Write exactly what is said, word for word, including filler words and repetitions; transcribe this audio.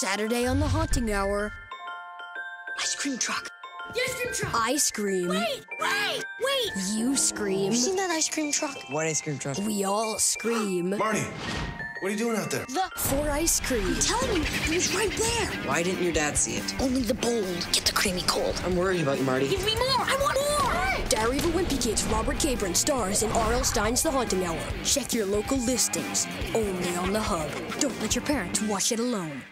Saturday on The Haunting Hour. Ice cream truck. The ice cream truck. I scream. Wait, wait, wait. You scream. You seen that ice cream truck? What ice cream truck? We all scream. Marty, what are you doing out there? The for ice cream. I'm telling you, it was right there. Why didn't your dad see it? Only the bold get the creamy cold. I'm worried about you, Marty. Give me more. I want more. Hey. Diary of a Wimpy Kid's Robert Capron stars in R L. Stine's The Haunting Hour. Check your local listings. Only on The Hub. Don't let your parents watch it alone.